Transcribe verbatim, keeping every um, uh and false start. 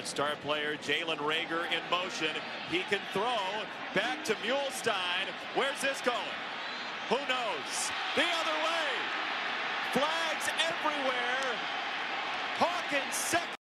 That star player, Jalen Rager, in motion. He can throw back to Muhlstein. Where's this going? Who knows? The other way. Flags everywhere. Hawkins second.